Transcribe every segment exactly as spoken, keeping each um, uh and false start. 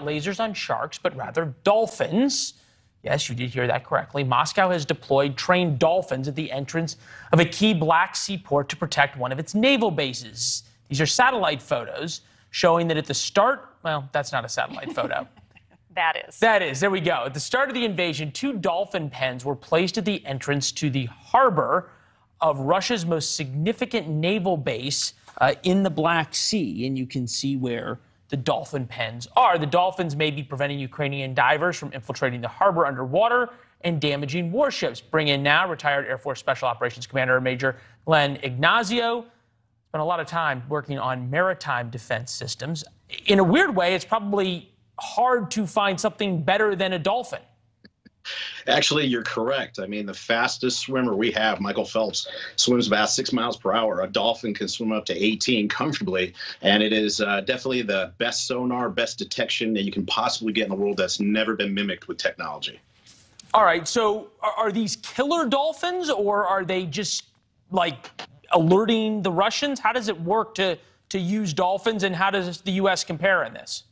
Lasers on sharks, but rather dolphins. Yes, you did hear that correctly. Moscow has deployed trained dolphins at the entrance of a key Black Sea port to protect one of its naval bases. These are satellite photos showing that at the start, well, that's not a satellite photo. That is. That is. There we go. At the start of the invasion, two dolphin pens were placed at the entrance to the harbor of Russia's most significant naval base uh, in the Black Sea, and you can see where the dolphin pens are. The dolphins may be preventing Ukrainian divers from infiltrating the harbor underwater and damaging warships. Bring in now retired Air Force Special Operations Commander Major Glenn Ignazio. Spent a lot of time working on maritime defense systems. In a weird way, it's probably hard to find something better than a dolphin. Actually, you're correct. I mean, the fastest swimmer we have, Michael Phelps, swims about six miles per hour. A dolphin can swim up to eighteen comfortably, and it is uh, definitely the best sonar, best detection that you can possibly get in the world that's never been mimicked with technology. All right, so are these killer dolphins, or are they just, like, alerting the Russians? How does it work to, to use dolphins, and how does the U S compare in this?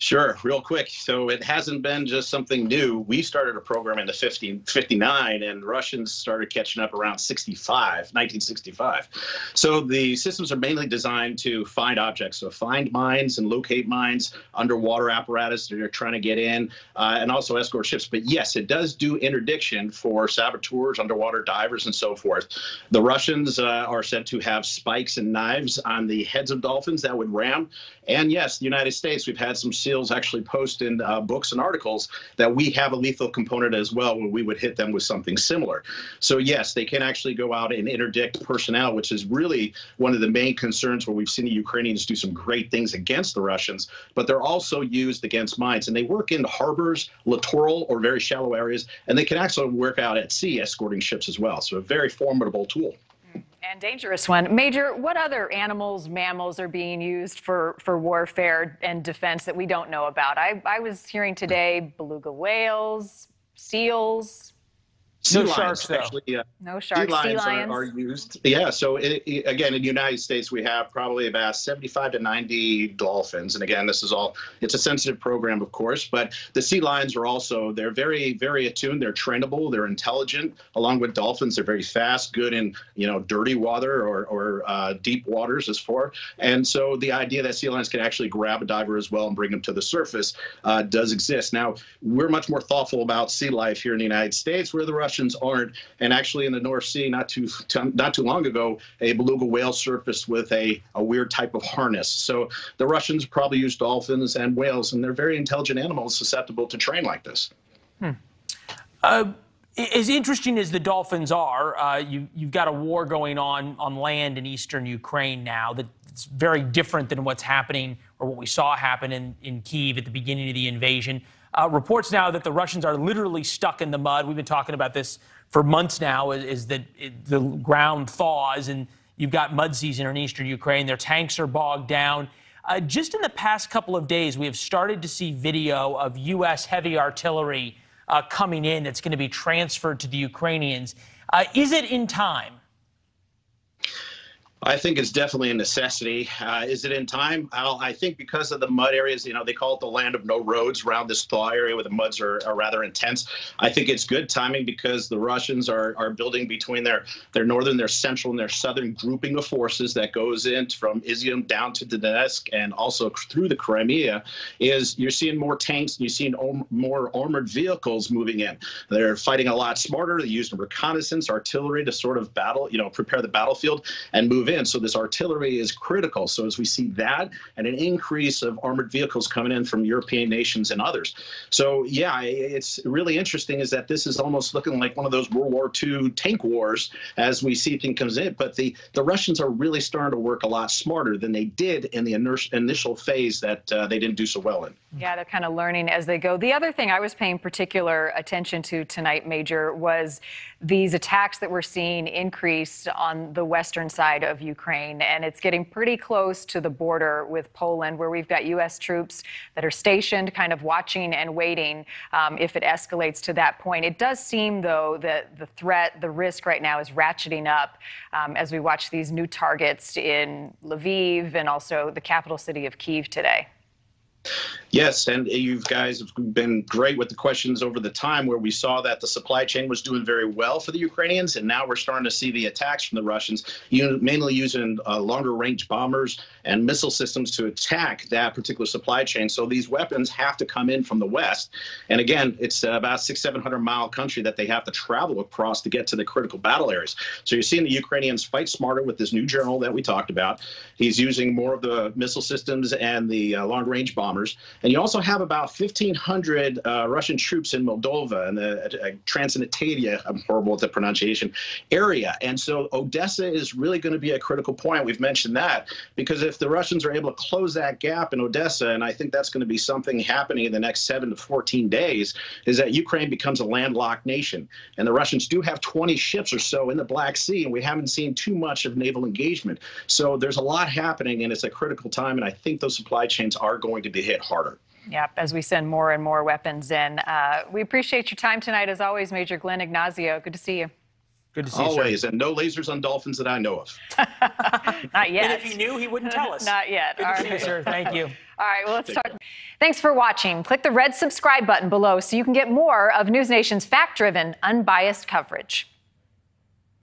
Sure, real quick. So it hasn't been just something new. We started a program in the fifty, fifty-nine, and Russians started catching up around sixty-five, nineteen sixty-five. So the systems are mainly designed to find objects, so find mines and locate mines, underwater apparatus that are trying to get in, uh, and also escort ships. But yes, it does do interdiction for saboteurs, underwater divers, and so forth. The Russians uh, are said to have spikes and knives on the heads of dolphins that would ram. And yes, the United States, we've had some SEALs actually post in uh, books and articles that we have a lethal component as well when we would hit them with something similar. So yes, they can actually go out and interdict personnel, which is really one of the main concerns where we've seen the Ukrainians do some great things against the Russians, but they're also used against mines, and they work in harbors, littoral or very shallow areas, and they can actually work out at sea escorting ships as well. So a very formidable tool. And dangerous one. Major, what other animals, mammals are being used for, for warfare and defense that we don't know about? I, I was hearing today beluga whales, seals. Sea no lions, sharks, though. Actually, uh, no sharks. Sea lions, sea lions. Are, are used. Yeah, so it, it, again, in the United States, we have probably about seventy-five to ninety dolphins. And again, this is all, it's a sensitive program, of course, but the sea lions are also, they're very, very attuned. They're trainable. They're intelligent. Along with dolphins, they're very fast, good in, you know, dirty water or, or uh, deep waters as far. And so the idea that sea lions can actually grab a diver as well and bring them to the surface uh, does exist. Now, we're much more thoughtful about sea life here in the United States, where the Russians aren't, and actually in the North Sea, not too not too long ago, a beluga whale surfaced with a, a weird type of harness. So the Russians probably use dolphins and whales, and they're very intelligent animals susceptible to train like this. Hmm. Uh, as interesting as the dolphins are, uh, you, you've got a war going on on land in eastern Ukraine now that's very different than what's happening or what we saw happen in, in Kyiv at the beginning of the invasion. Uh, reports now that the Russians are literally stuck in the mud. We've been talking about this for months now, is, is that it, the ground thaws and you've got mud season in eastern Ukraine. Their tanks are bogged down. Uh, just in the past couple of days, we have started to see video of U S heavy artillery uh, coming in that's going to be transferred to the Ukrainians. Uh, is it in time? I think it's definitely a necessity. Uh, is it in time? I'll, I think because of the mud areas, you know, they call it the land of no roads around this thaw area where the muds are, are rather intense. I think it's good timing because the Russians are, are building between their, their northern, their central, and their southern grouping of forces that goes in from Izium down to Donetsk and also through the Crimea. Is you're seeing more tanks and you're seeing more armored vehicles moving in. They're fighting a lot smarter. They're using reconnaissance, artillery to sort of battle, you know, prepare the battlefield and move in. So this artillery is critical. So as we see that and an increase of armored vehicles coming in from European nations and others. So, yeah, it's really interesting is that this is almost looking like one of those World War Two tank wars as we see things comes in. But the, the Russians are really starting to work a lot smarter than they did in the initial phase that uh, they didn't do so well in. Yeah, they're kind of learning as they go. The other thing I was paying particular attention to tonight, Major, was these attacks that we're seeing increase on the western side of Ukraine, and it's getting pretty close to the border with Poland, where we've got U S troops that are stationed, kind of watching and waiting um, if it escalates to that point. It does seem, though, that the threat, the risk right now is ratcheting up um, as we watch these new targets in Lviv and also the capital city of Kyiv today. Yes, and you guys have been great with the questions over the time where we saw that the supply chain was doing very well for the Ukrainians, and now we're starting to see the attacks from the Russians, mainly using uh, longer-range bombers and missile systems to attack that particular supply chain. So these weapons have to come in from the West, and again, it's about six, seven hundred mile country that they have to travel across to get to the critical battle areas. So you're seeing the Ukrainians fight smarter with this new general that we talked about. He's using more of the missile systems and the uh, long-range bombers. And you also have about fifteen hundred uh, Russian troops in Moldova and the uh, Transnistria, I'm horrible at the pronunciation, area. And so Odessa is really going to be a critical point. We've mentioned that because if the Russians are able to close that gap in Odessa, and I think that's going to be something happening in the next seven to fourteen days, is that Ukraine becomes a landlocked nation. And the Russians do have twenty ships or so in the Black Sea, and we haven't seen too much of naval engagement. So there's a lot happening, and it's a critical time, and I think those supply chains are going to be hit harder. Yep, as we send more and more weapons in. Uh, we appreciate your time tonight, as always, Major Glenn Ignazio. Good to see you. Good to see always, you, Always, and no lasers on dolphins that I know of. Not yet. And if he knew, he wouldn't tell us. Not yet. Good All to right. see you, sir. Thank you. All right, well, let's start. Thanks for watching. Click the red subscribe button below so you can get more of News Nation's fact-driven, unbiased coverage.